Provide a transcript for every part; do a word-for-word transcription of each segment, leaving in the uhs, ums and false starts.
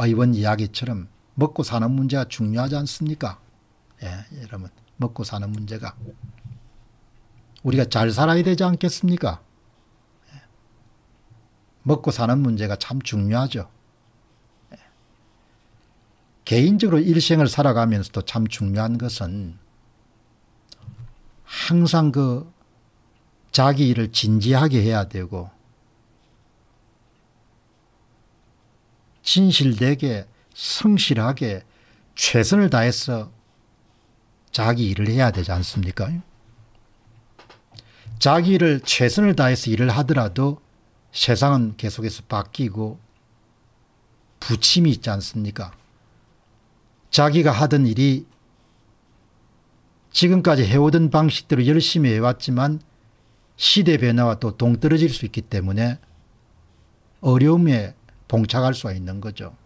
아, 이번 이야기처럼 먹고 사는 문제가 중요하지 않습니까? 예, 여러분, 먹고 사는 문제가 우리가 잘 살아야 되지 않겠습니까? 예, 먹고 사는 문제가 참 중요하죠. 예, 개인적으로 일생을 살아가면서도 참 중요한 것은 항상 그 자기 일을 진지하게 해야 되고 진실되게 성실하게 최선을 다해서 자기 일을 해야 되지 않습니까? 자기 일을 최선을 다해서 일을 하더라도 세상은 계속해서 바뀌고 부침이 있지 않습니까? 자기가 하던 일이 지금까지 해오던 방식대로 열심히 해왔지만 시대 변화와 또 동떨어질 수 있기 때문에 어려움에 봉착할 수가 있는 거죠.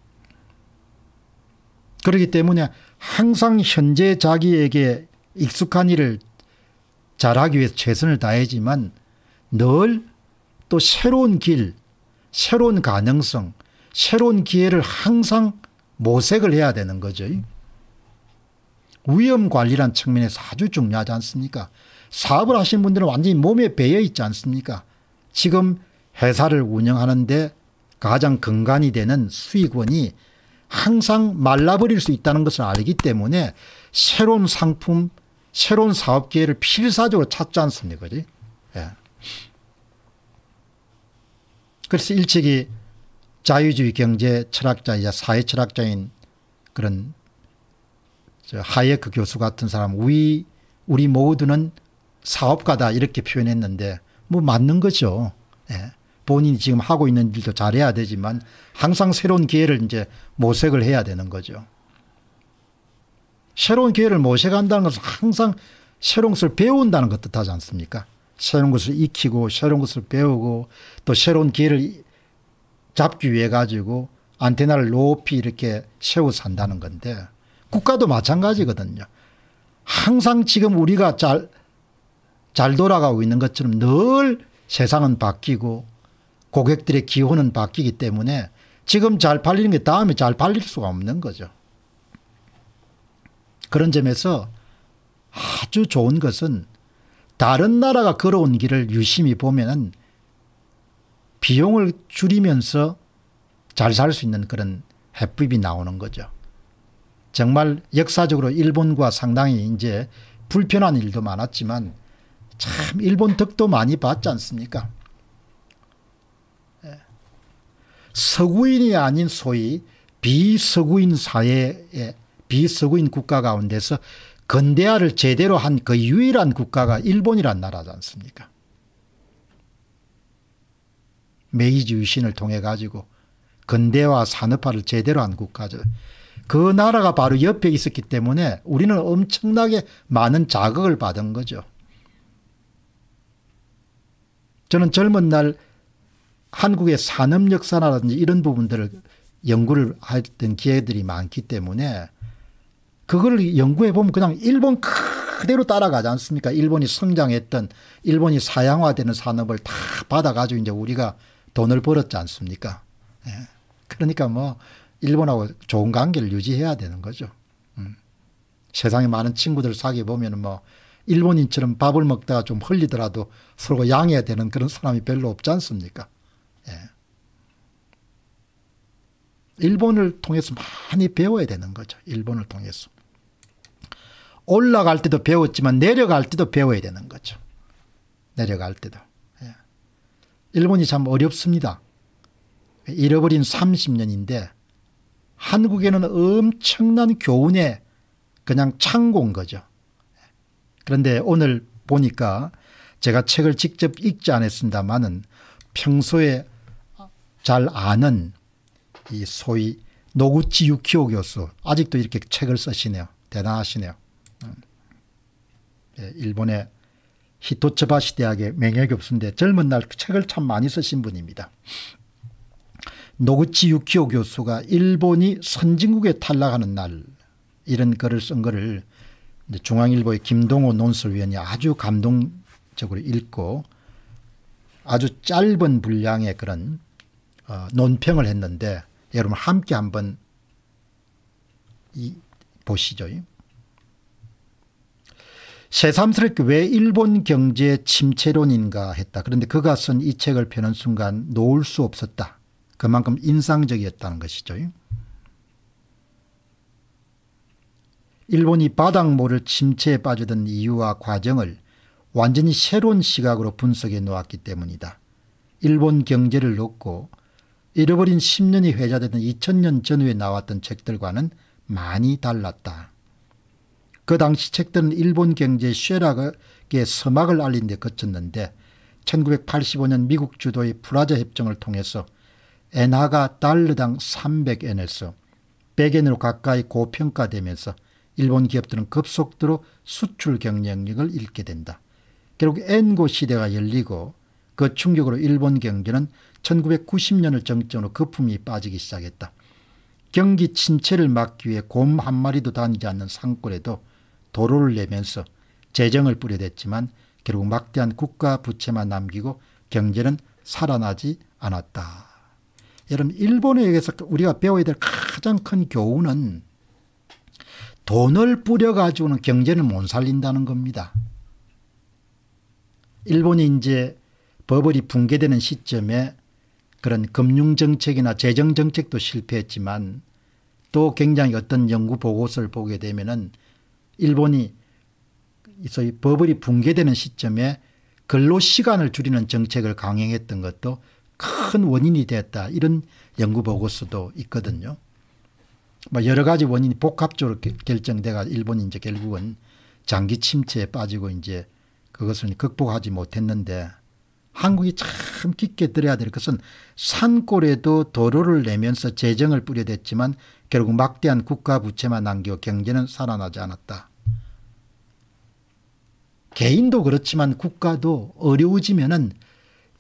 그렇기 때문에 항상 현재 자기에게 익숙한 일을 잘하기 위해서 최선을 다하지만 늘 또 새로운 길, 새로운 가능성, 새로운 기회를 항상 모색을 해야 되는 거죠. 위험 관리란 측면에서 아주 중요하지 않습니까? 사업을 하시는 분들은 완전히 몸에 배어 있지 않습니까? 지금 회사를 운영하는데 가장 근간이 되는 수익원이 항상 말라버릴 수 있다는 것을 알기 때문에 새로운 상품, 새로운 사업 기회를 필사적으로 찾지 않습니까? 그지? 예. 그래서 일찍이 자유주의 경제 철학자이자 사회 철학자인 그런 하예크 교수 같은 사람, 우리, 우리 모두는 사업가다 이렇게 표현했는데 뭐 맞는 거죠. 예. 본인이 지금 하고 있는 일도 잘해야 되지만 항상 새로운 기회를 이제 모색을 해야 되는 거죠. 새로운 기회를 모색한다는 것은 항상 새로운 것을 배운다는 것 뜻하지 않습니까? 새로운 것을 익히고 새로운 것을 배우고 또 새로운 기회를 잡기 위해 가지고 안테나를 높이 이렇게 세워서 한다는 건데 국가도 마찬가지거든요. 항상 지금 우리가 잘, 잘 돌아가고 있는 것처럼 늘 세상은 바뀌고 고객들의 기호는 바뀌기 때문에 지금 잘 팔리는 게 다음에 잘 팔릴 수가 없는 거죠. 그런 점에서 아주 좋은 것은 다른 나라가 걸어온 길을 유심히 보면은 비용을 줄이면서 잘 살 수 있는 그런 해법이 나오는 거죠. 정말 역사적으로 일본과 상당히 이제 불편한 일도 많았지만 참 일본 덕도 많이 봤지 않습니까? 서구인이 아닌 소위 비서구인 사회의 비서구인 국가 가운데서 근대화를 제대로 한 그 유일한 국가가 일본이란 나라지 않습니까? 메이지 유신을 통해 가지고 근대화 산업화를 제대로 한 국가죠. 그 나라가 바로 옆에 있었기 때문에 우리는 엄청나게 많은 자극을 받은 거죠. 저는 젊은 날 한국의 산업 역사라든지 이런 부분들을 연구를 했던 기회들이 많기 때문에 그걸 연구해 보면 그냥 일본 그대로 따라가지 않습니까? 일본이 성장했던, 일본이 사양화되는 산업을 다 받아가지고 이제 우리가 돈을 벌었지 않습니까? 예. 그러니까 뭐 일본하고 좋은 관계를 유지해야 되는 거죠. 음. 세상에 많은 친구들 사귀어 보면 뭐 일본인처럼 밥을 먹다가 좀 흘리더라도 서로 양해해야 되는 그런 사람이 별로 없지 않습니까? 예. 일본을 통해서 많이 배워야 되는 거죠. 일본을 통해서 올라갈 때도 배웠지만 내려갈 때도 배워야 되는 거죠. 내려갈 때도. 예. 일본이 참 어렵습니다. 잃어버린 삼십 년인데 한국에는 엄청난 교훈의 그냥 창고인 거죠. 그런데 오늘 보니까 제가 책을 직접 읽지 않았습니다만은 평소에 잘 아는 이 소위 노구치 유키오 교수, 아직도 이렇게 책을 쓰시네요. 대단하시네요. 일본의 히토츠바시 대학의 명예교수인데 젊은 날 책을 참 많이 쓰신 분입니다. 노구치 유키오 교수가 일본이 선진국에 탈락하는 날 이런 글을 쓴 거를 중앙일보의 김동호 논설위원이 아주 감동적으로 읽고 아주 짧은 분량의 그런 어, 논평을 했는데 여러분 함께 한번 이, 보시죠. 새삼스럽게 왜 일본 경제 침체론인가 했다. 그런데 그가 쓴 이 책을 펴는 순간 놓을 수 없었다. 그만큼 인상적이었다는 것이죠. 일본이 바닥 모를 침체에 빠지던 이유와 과정을 완전히 새로운 시각으로 분석해 놓았기 때문이다. 일본 경제를 놓고 잃어버린 십 년이 회자되던 이천 년 전후에 나왔던 책들과는 많이 달랐다. 그 당시 책들은 일본 경제의 쇠락의 서막을 알린 데 그쳤는데 천구백팔십오 년 미국 주도의 프라자 협정을 통해서 엔화가 달러당 삼백 엔에서 백 엔으로 가까이 고평가되면서 일본 기업들은 급속도로 수출 경쟁력을 잃게 된다. 결국 엔고 시대가 열리고 그 충격으로 일본 경제는 천구백구십 년을 정점으로 거품이 빠지기 시작했다. 경기 침체를 막기 위해 곰 한 마리도 다니지 않는 산골에도 도로를 내면서 재정을 뿌려댔지만 결국 막대한 국가 부채만 남기고 경제는 살아나지 않았다. 여러분, 일본에 의해서 우리가 배워야 될 가장 큰 교훈은 돈을 뿌려가지고는 경제를 못 살린다는 겁니다. 일본이 이제 버블이 붕괴되는 시점에 그런 금융정책이나 재정정책도 실패했지만 또 굉장히 어떤 연구보고서를 보게 되면은 일본이 소위 버블이 붕괴되는 시점에 근로시간을 줄이는 정책을 강행했던 것도 큰 원인이 됐다. 이런 연구보고서도 있거든요. 뭐 여러 가지 원인이 복합적으로 결정돼가 일본이 이제 결국은 장기 침체에 빠지고 이제 그것을 극복하지 못했는데 한국이 참 깊게 들어야 될 것은 산골에도 도로를 내면서 재정을 뿌려댔지만 결국 막대한 국가 부채만 남기고 경제는 살아나지 않았다. 개인도 그렇지만 국가도 어려워지면은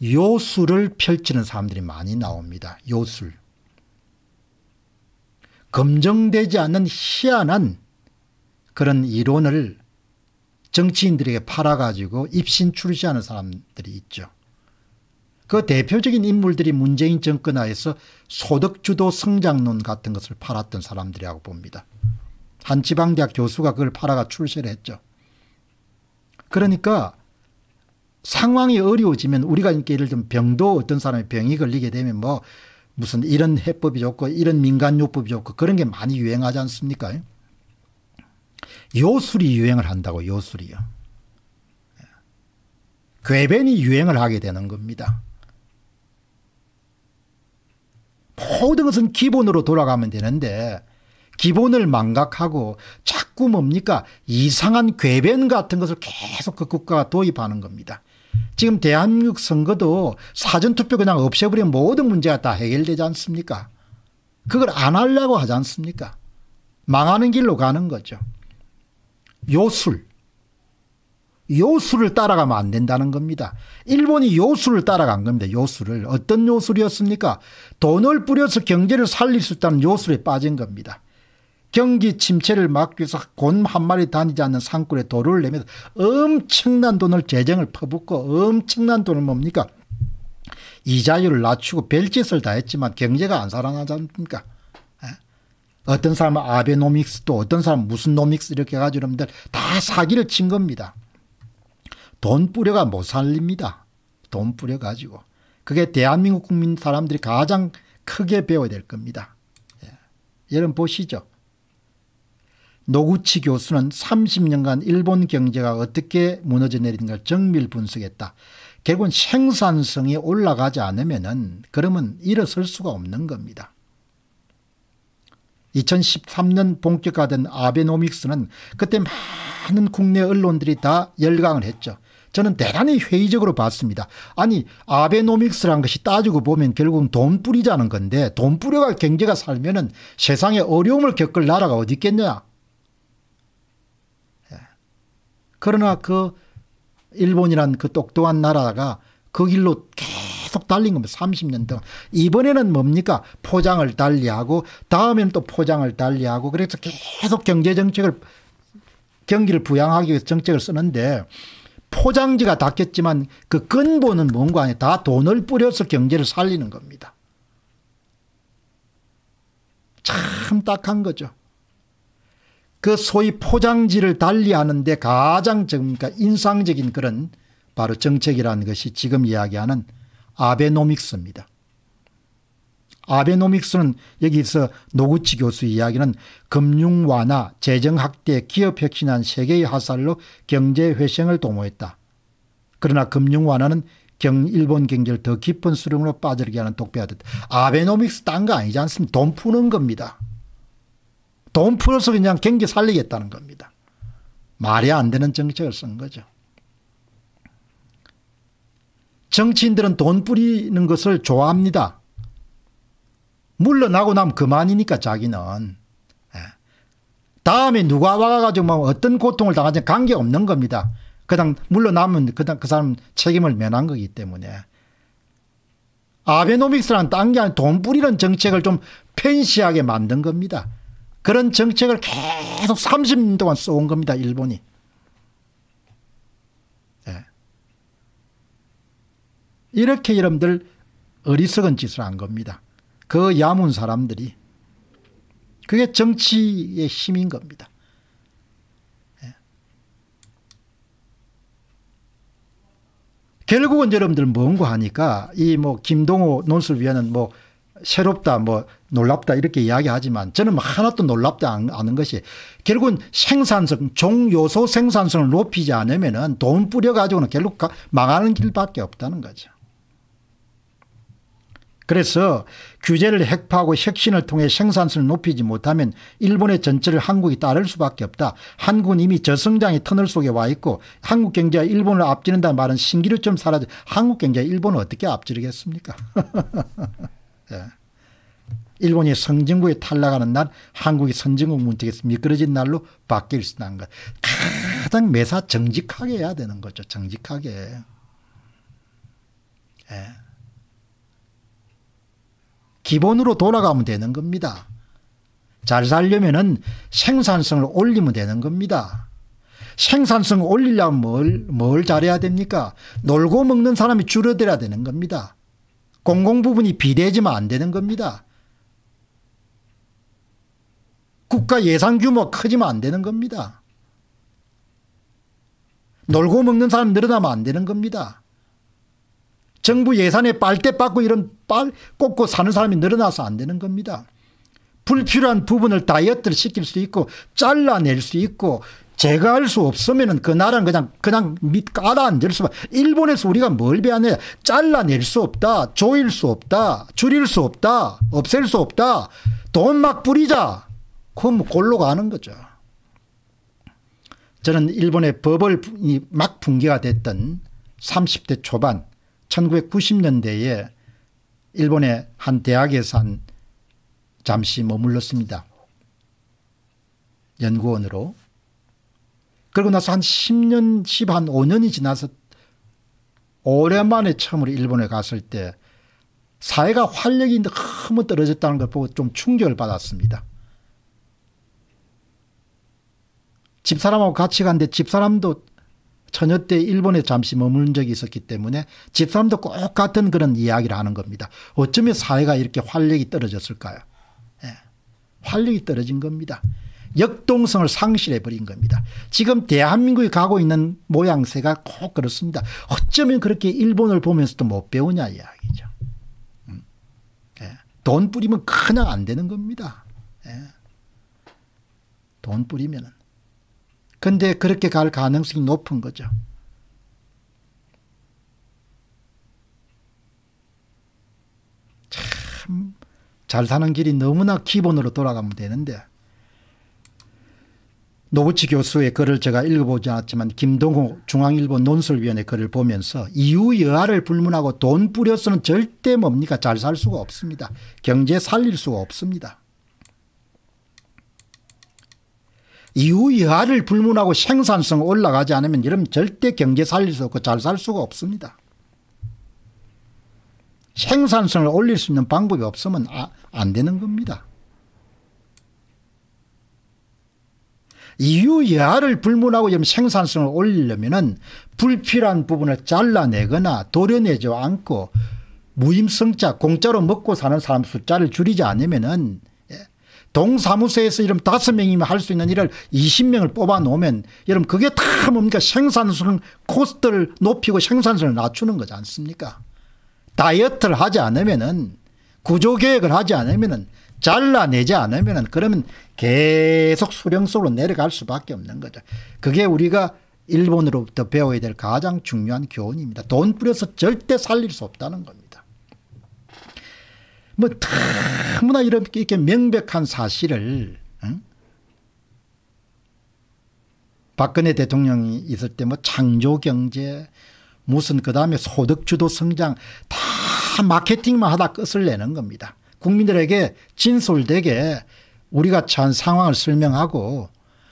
요술을 펼치는 사람들이 많이 나옵니다. 요술. 검증되지 않는 희한한 그런 이론을 정치인들에게 팔아가지고 입신출시하는 사람들이 있죠. 그 대표적인 인물들이 문재인 정권 하에서 소득주도 성장론 같은 것을 팔았던 사람들이라고 봅니다. 한 지방대학 교수가 그걸 팔아가 출세를 했죠. 그러니까 상황이 어려워지면 우리가 이렇게 예를 들면 병도 어떤 사람이 병이 걸리게 되면 뭐 무슨 이런 해법이 좋고 이런 민간요법이 좋고 그런 게 많이 유행하지 않습니까? 요술이 유행을 한다고. 요술이요. 궤변이 유행을 하게 되는 겁니다. 모든 것은 기본으로 돌아가면 되는데 기본을 망각하고 자꾸 뭡니까 이상한 궤변 같은 것을 계속 그 국가가 도입하는 겁니다. 지금 대한민국 선거도 사전투표 그냥 없애버리면 모든 문제가 다 해결되지 않습니까? 그걸 안 하려고 하지 않습니까? 망하는 길로 가는 거죠. 요술. 요술을 따라가면 안 된다는 겁니다. 일본이 요술을 따라간 겁니다. 요술을. 어떤 요술이었습니까? 돈을 뿌려서 경제를 살릴 수 있다는 요술에 빠진 겁니다. 경기 침체를 막기 위해서 곰 한 마리 다니지 않는 산골에 도로를 내면서 엄청난 돈을 재정을 퍼붓고 엄청난 돈을 뭡니까? 이자율을 낮추고 별짓을 다 했지만 경제가 안 살아나지 않습니까? 어떤 사람은 아베노믹스 또 어떤 사람은 무슨 노믹스 이렇게 해가지고 여러분들 다 사기를 친 겁니다. 돈 뿌려가 못 살립니다. 돈 뿌려가지고. 그게 대한민국 국민 사람들이 가장 크게 배워야 될 겁니다. 예. 여러분 보시죠. 노구치 교수는 삼십 년간 일본 경제가 어떻게 무너져 내리는가를 정밀 분석했다. 결국은 생산성이 올라가지 않으면은 그러면 일어설 수가 없는 겁니다. 이천십삼 년 본격화된 아베노믹스는 그때 많은 국내 언론들이 다 열강을 했죠. 저는 대단히 회의적으로 봤습니다. 아니 아베노믹스란 것이 따지고 보면 결국은 돈 뿌리자는 건데 돈 뿌려가 경제가 살면은 세상에 어려움을 겪을 나라가 어디 있겠냐. 그러나 그 일본이란 그 똑똑한 나라가 그 길로 계속 달린 겁니다. 삼십 년 동안. 이번에는 뭡니까? 포장을 달리하고 다음에는 또 포장을 달리하고 그래서 계속 경제정책을 경기를 부양하기 위해서 정책을 쓰는데 포장지가 닿겠지만 그 근본은 뭔가 아니에요. 다 돈을 뿌려서 경제를 살리는 겁니다. 참 딱한 거죠. 그 소위 포장지를 달리하는 데 가장 그러니까 인상적인 그런 바로 정책이라는 것이 지금 이야기하는 아베노믹스입니다. 아베노믹스는 여기서 노구치 교수 이야기는 금융 완화, 재정 확대, 기업 혁신한 세계의 화살로 경제 회생을 도모했다. 그러나 금융 완화는 경, 일본 경제를 더 깊은 수렁으로 빠지게 하는 독배하듯. 아베노믹스 딴 거 아니지 않습니까? 돈 푸는 겁니다. 돈 풀어서 그냥 경기 살리겠다는 겁니다. 말이 안 되는 정책을 쓴 거죠. 정치인들은 돈 뿌리는 것을 좋아합니다. 물러나고 나면 그만이니까 자기는. 다음에 누가 와가지고 어떤 고통을 당하든지 관계없는 겁니다. 그냥 물러나면 그냥 그 사람 책임을 면한 거기 때문에. 아베노믹스라는 딴 게 아니라 돈 뿌리는 정책을 좀 팬시하게 만든 겁니다. 그런 정책을 계속 삼십 년 동안 써온 겁니다, 일본이. 네. 이렇게 여러분들 어리석은 짓을 한 겁니다. 그 야문 사람들이. 그게 정치의 힘인 겁니다. 네. 결국은 여러분들 뭔고 하니까 이 뭐 김동호 논술위원은 뭐 새롭다 뭐 놀랍다 이렇게 이야기하지만 저는 뭐 하나도 놀랍지 않은 것이 결국은 생산성 종요소 생산성을 높이지 않으면 돈 뿌려가지고는 결국 망하는 길밖에 없다는 거죠. 그래서 규제를 핵파하고 혁신을 통해 생산성을 높이지 못하면 일본의 전체를 한국이 따를 수밖에 없다. 한국은 이미 저성장의 터널 속에 와 있고 한국 경제가 일본을 앞지른다는 말은 신기루처럼 사라져 한국 경제가 일본을 어떻게 앞지르겠습니까? 예. 일본이 선진국에 탈락하는 날 한국이 선진국 문턱에서 미끄러진 날로 바뀔 수 있다는 것. 가장 매사 정직하게 해야 되는 거죠. 정직하게. 예. 기본으로 돌아가면 되는 겁니다. 잘 살려면은 생산성을 올리면 되는 겁니다. 생산성을 올리려면 뭘, 뭘 잘해야 됩니까? 놀고 먹는 사람이 줄어들어야 되는 겁니다. 공공부분이 비대해지면 안 되는 겁니다. 국가 예산 규모가 커지면 안 되는 겁니다. 놀고 먹는 사람 늘어나면 안 되는 겁니다. 정부 예산에 빨대 빠고 이런 빨 꽂고 사는 사람이 늘어나서 안 되는 겁니다. 불필요한 부분을 다이어트를 시킬 수 있고 잘라낼 수 있고 제거할 수 없으면 그 나라는 그냥 그냥 밑 깔아앉을 수만. 일본에서 우리가 뭘 배웠냐. 잘라낼 수 없다. 조일 수 없다. 줄일 수 없다. 없앨 수 없다. 돈 막 뿌리자. 그건 뭐 골로 가는 거죠. 저는 일본의 버블이 막 붕괴가 됐던 삼십 대 초반 천구백구십 년대에 일본의 한 대학에서 한 잠시 머물렀습니다. 연구원으로. 그러고 나서 한 십 년, 십 한 오 년이 지나서 오랜만에 처음으로 일본에 갔을 때 사회가 활력이 너무 떨어졌다는 걸 보고 좀 충격을 받았습니다. 집사람하고 같이 갔는데 집사람도 처녀 때 일본에 잠시 머무른 적이 있었기 때문에 집사람도 꼭 같은 그런 이야기를 하는 겁니다. 어쩌면 사회가 이렇게 활력이 떨어졌을까요? 예. 활력이 떨어진 겁니다. 역동성을 상실해버린 겁니다. 지금 대한민국이 가고 있는 모양새가 꼭 그렇습니다. 어쩌면 그렇게 일본을 보면서도 못 배우냐 이야기죠. 음. 예. 돈 뿌리면 그냥 안 되는 겁니다. 예. 돈 뿌리면은. 근데 그렇게 갈 가능성이 높은 거죠. 참 잘 사는 길이 너무나 기본으로 돌아가면 되는데 노구치 교수의 글을 제가 읽어보지 않았지만 김동호 중앙일보 논술위원회 글을 보면서 이유 여하를 불문하고 돈 뿌려서는 절대 뭡니까? 잘 살 수가 없습니다. 경제 살릴 수가 없습니다. 이유 여하를 불문하고 생산성 올라가지 않으면 여러분 절대 경제 살릴 수 없고 잘 살 수가 없습니다. 생산성을 올릴 수 있는 방법이 없으면 아, 안 되는 겁니다. 이유 여하를 불문하고 생산성을 올리려면 불필요한 부분을 잘라내거나 도려내지 않고 무임승차 공짜로 먹고 사는 사람 숫자를 줄이지 않으면 동사무소에서 이런 다섯 명이면 할 수 있는 일을 이십 명을 뽑아 놓으면 여러분 그게 다 뭡니까? 생산성 코스트를 높이고 생산성을 낮추는 거지 않습니까? 다이어트를 하지 않으면은 구조개혁을 하지 않으면은 잘라내지 않으면은 그러면 계속 수령속으로 내려갈 수밖에 없는 거죠. 그게 우리가 일본으로부터 배워야 될 가장 중요한 교훈입니다. 돈 뿌려서 절대 살릴 수 없다는 겁니다. 뭐 너무나 이렇게, 이렇게 명백한 사실을 응? 박근혜 대통령이 있을 때 뭐 창조경제 무슨 그 다음에 소득주도 성장 다 마케팅만 하다 끝을 내는 겁니다. 국민들에게 진솔되게 우리가 처한 상황을 설명하고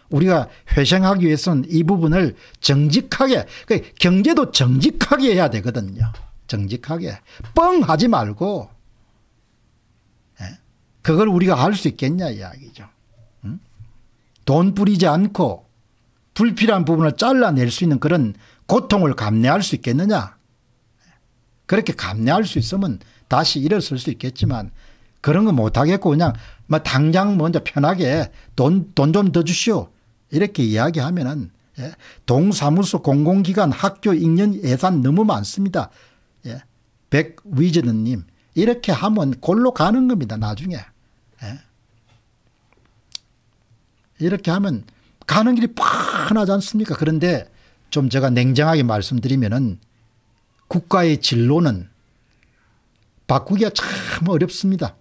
우리가 회생하기 위해서는 이 부분을 정직하게, 그러니까 경제도 정직하게 해야 되거든요. 정직하게 뻥하지 말고 그걸 우리가 알 수 있겠냐 이야기죠. 응? 돈 뿌리지 않고 불필요한 부분을 잘라낼 수 있는 그런 고통을 감내할 수 있겠느냐. 그렇게 감내할 수 있으면 다시 일어설 수 있겠지만 그런 거 못하겠고 그냥 뭐 당장 먼저 편하게 돈 돈 좀 더 주시오 이렇게 이야기하면은 예? 동사무소 공공기관 학교 일 년 예산 너무 많습니다. 예? 백위즈는님 이렇게 하면 골로 가는 겁니다. 나중에 예? 이렇게 하면 가는 길이 뻔하지 않습니까? 그런데 좀 제가 냉정하게 말씀드리면은 국가의 진로는 바꾸기가 참 어렵습니다.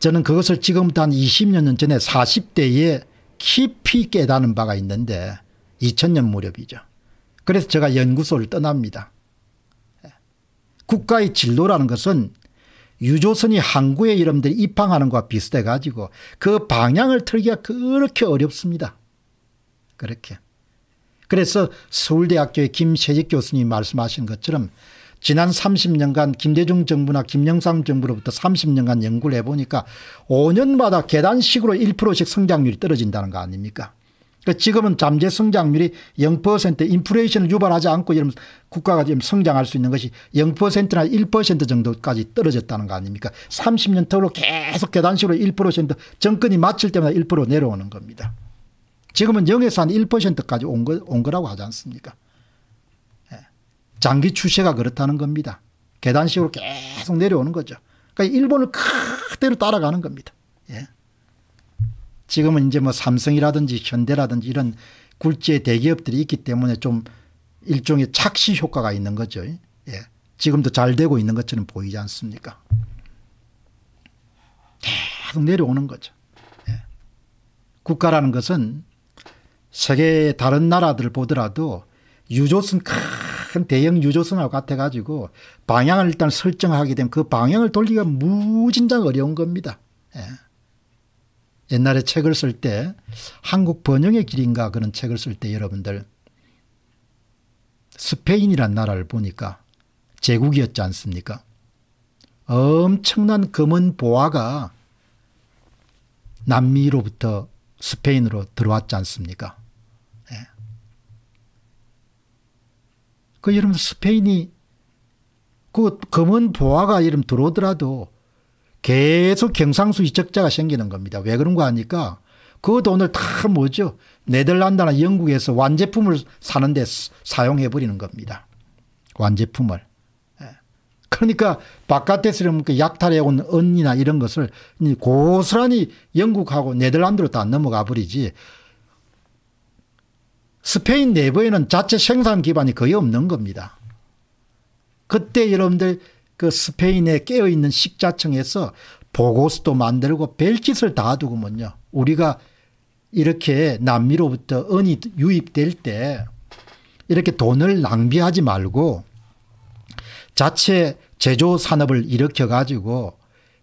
저는 그것을 지금부터 한 이십 년 전에 사십 대에 깊이 깨달은 바가 있는데 이천 년 무렵이죠. 그래서 제가 연구소를 떠납니다. 국가의 진로라는 것은 유조선이 항구에 여러분들이 입항하는 것과 비슷해 가지고 그 방향을 틀기가 그렇게 어렵습니다. 그렇게. 그래서 서울대학교의 김세직 교수님이 말씀하신 것처럼 지난 삼십 년간 김대중 정부나 김영삼 정부로부터 삼십 년간 연구를 해보니까 오 년마다 계단식으로 일 퍼센트씩 성장률이 떨어진다는 거 아닙니까? 그러니까 지금은 잠재 성장률이 영 퍼센트 인플레이션을 유발하지 않고 이런 국가가 지금 성장할 수 있는 것이 영 퍼센트나 일 퍼센트 정도까지 떨어졌다는 거 아닙니까? 삼십 년 터로 계속 계단식으로 일 퍼센트 정권이 마칠 때마다 일 퍼센트 내려오는 겁니다. 지금은 영에서 한 일 퍼센트까지 온, 거, 온 거라고 하지 않습니까? 예. 장기 추세가 그렇다는 겁니다. 계단식으로 계속 내려오는 거죠. 그러니까 일본을 그대로 따라가는 겁니다. 예. 지금은 이제 뭐 삼성이라든지 현대라든지 이런 굴지의 대기업들이 있기 때문에 좀 일종의 착시 효과가 있는 거죠. 예. 지금도 잘 되고 있는 것처럼 보이지 않습니까? 계속 내려오는 거죠. 예. 국가라는 것은 세계의 다른 나라들을 보더라도 유조선 큰 대형 유조선하고 같아가지고 방향을 일단 설정하게 되면 그 방향을 돌리기가 무진장 어려운 겁니다. 예. 옛날에 책을 쓸 때 한국 번영의 길인가 그런 책을 쓸 때 여러분들 스페인이란 나라를 보니까 제국이었지 않습니까? 엄청난 검은 보화가 남미로부터 스페인으로 들어왔지 않습니까? 그 여러분 스페인이 그 검은 보화가 여러분 들어오더라도 계속 경상수 이적자가 생기는 겁니다. 왜 그런가 하니까 그 돈을 다 뭐죠? 네덜란드나 영국에서 완제품을 사는 데 사용해 버리는 겁니다. 완제품을. 그러니까 바깥에서 약탈해 온 언니나 이런 것을 고스란히 영국하고 네덜란드로 다 넘어가 버리지 스페인 내부에는 자체 생산 기반이 거의 없는 겁니다. 그때 여러분들 그 스페인에 깨어있는 식자층에서 보고서도 만들고 별짓을 다 두고만요. 우리가 이렇게 남미로부터 은이 유입될 때 이렇게 돈을 낭비하지 말고 자체 제조산업을 일으켜가지고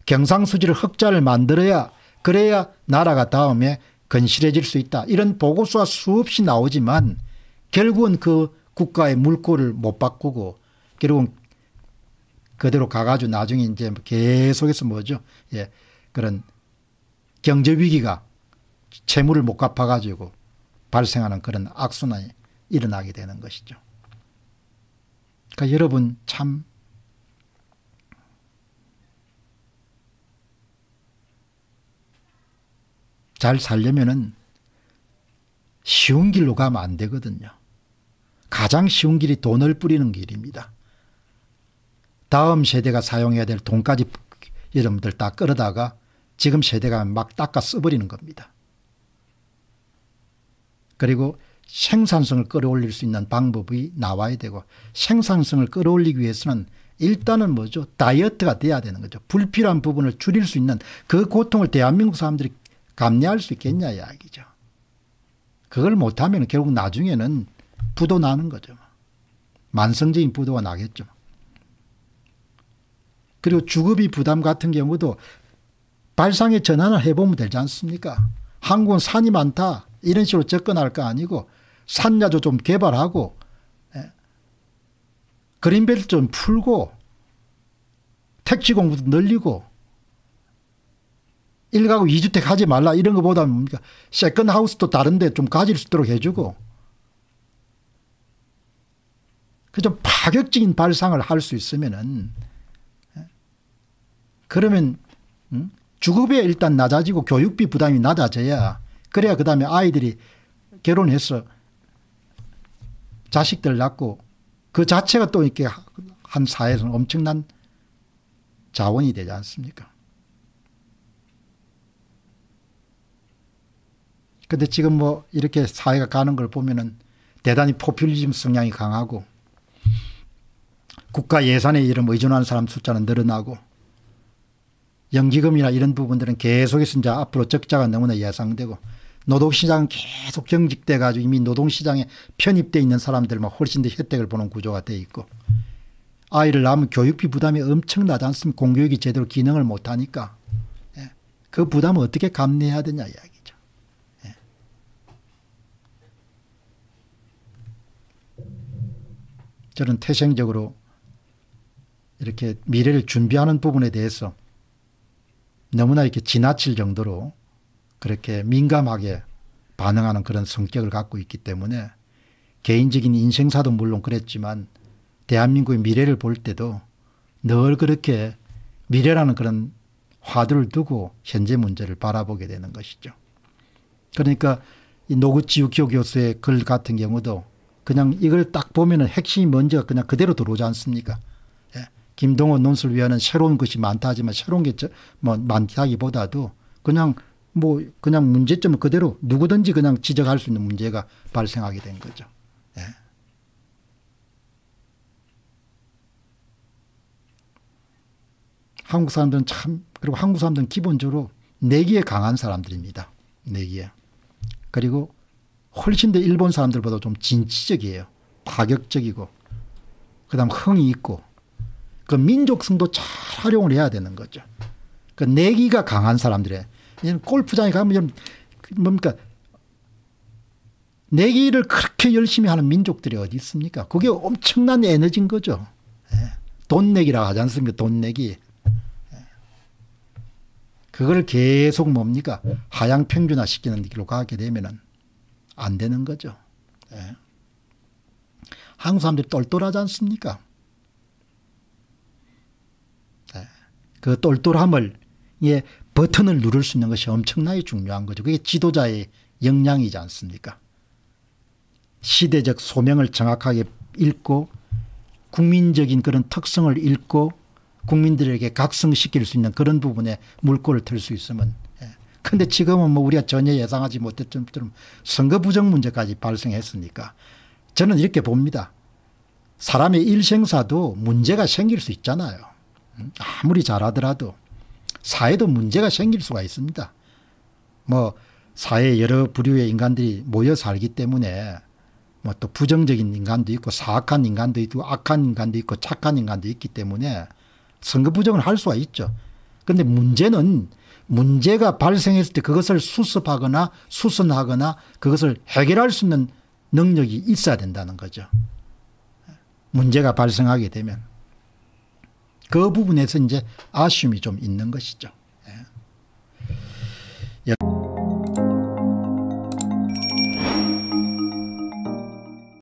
경상수지를 흑자를 만들어야 그래야 나라가 다음에 건실해질 수 있다. 이런 보고서가 수없이 나오지만 결국은 그 국가의 물꼬를 못 바꾸고 결국은 그대로 가가지고 나중에 이제 계속해서 뭐죠? 예. 그런 경제 위기가 채무를 못 갚아가지고 발생하는 그런 악순환이 일어나게 되는 것이죠. 그러니까 여러분 참 잘 살려면은 쉬운 길로 가면 안 되거든요. 가장 쉬운 길이 돈을 뿌리는 길입니다. 다음 세대가 사용해야 될 돈까지 여러분들 다 끌어다가 지금 세대가 막 닦아 써버리는 겁니다. 그리고 생산성을 끌어올릴 수 있는 방법이 나와야 되고, 생산성을 끌어올리기 위해서는 일단은 뭐죠? 다이어트가 돼야 되는 거죠. 불필요한 부분을 줄일 수 있는 그 고통을 대한민국 사람들이 감내할 수 있겠냐 이야기죠. 그걸 못하면 결국 나중에는 부도 나는 거죠. 만성적인 부도가 나겠죠. 그리고 주거비 부담 같은 경우도 발상의 전환을 해보면 되지 않습니까? 한국은 산이 많다 이런 식으로 접근할 거 아니고 산야조 좀 개발하고 그린벨트 좀 풀고 택지 공급도 늘리고 일가구 이주택 하지 말라 이런 것보다 뭡니까? 세컨하우스도 다른 데 좀 가질 수 있도록 해주고 그 좀 파격적인 발상을 할 수 있으면은 그러면 음? 주거비에 일단 낮아지고 교육비 부담이 낮아져야 그래야 그 다음에 아이들이 결혼해서 자식들 낳고 그 자체가 또 이렇게 한 사회에서는 엄청난 자원이 되지 않습니까? 근데 지금 뭐 이렇게 사회가 가는 걸 보면은 대단히 포퓰리즘 성향이 강하고 국가 예산에 이런 의존하는 사람 숫자는 늘어나고 연기금이나 이런 부분들은 계속해서 이제 앞으로 적자가 너무나 예상되고 노동시장은 계속 경직돼 가지고 이미 노동시장에 편입되어 있는 사람들만 훨씬 더 혜택을 보는 구조가 돼 있고 아이를 낳으면 교육비 부담이 엄청나지 않습니까? 공교육이 제대로 기능을 못하니까 그 부담을 어떻게 감내해야 되냐 이야기죠. 저는 태생적으로 이렇게 미래를 준비하는 부분에 대해서 너무나 이렇게 지나칠 정도로 그렇게 민감하게 반응하는 그런 성격을 갖고 있기 때문에 개인적인 인생사도 물론 그랬지만 대한민국의 미래를 볼 때도 늘 그렇게 미래라는 그런 화두를 두고 현재 문제를 바라보게 되는 것이죠. 그러니까 이 노구치 유키오 교수의 글 같은 경우도 그냥 이걸 딱 보면은 핵심이 뭔지가 그냥 그대로 들어오지 않습니까? 김동호 논술위원은 새로운 것이 많다 하지만 새로운 게 뭐 많다기보다도 그냥 뭐 그냥 문제점을 그대로 누구든지 그냥 지적할 수 있는 문제가 발생하게 된 거죠. 예. 한국 사람들은 참, 그리고 한국 사람들은 기본적으로 내기에 강한 사람들입니다. 내기에. 그리고 훨씬 더 일본 사람들보다 좀 진취적이에요. 파격적이고 그다음 흥이 있고. 그 민족성도 잘 활용을 해야 되는 거죠. 그 내기가 강한 사람들의 골프장에 가면 뭡니까? 내기를 그렇게 열심히 하는 민족들이 어디 있습니까? 그게 엄청난 에너지인 거죠. 예. 돈 내기라고 하지 않습니까? 돈 내기. 예. 그걸 계속 뭡니까? 하향 평준화 시키는 길로 가게 되면은 안 되는 거죠. 예. 한국 사람들이 똘똘하지 않습니까? 그 똘똘함을, 예, 버튼을 누를 수 있는 것이 엄청나게 중요한 거죠. 그게 지도자의 역량이지 않습니까? 시대적 소명을 정확하게 읽고 국민적인 그런 특성을 읽고 국민들에게 각성시킬 수 있는 그런 부분에 물꼬를 틀 수 있으면. 그런데 예. 지금은 뭐 우리가 전혀 예상하지 못했던 선거 부정 문제까지 발생했으니까 저는 이렇게 봅니다. 사람의 일생사도 문제가 생길 수 있잖아요. 아무리 잘하더라도 사회도 문제가 생길 수가 있습니다. 뭐 사회 여러 부류의 인간들이 모여 살기 때문에 뭐 또 부정적인 인간도 있고 사악한 인간도 있고 악한 인간도 있고 착한 인간도 있기 때문에 선거 부정을 할 수가 있죠. 그런데 문제는 문제가 발생했을 때 그것을 수습하거나 수선하거나 그것을 해결할 수 있는 능력이 있어야 된다는 거죠. 문제가 발생하게 되면. 그 부분에서 이제 아쉬움이 좀 있는 것이죠.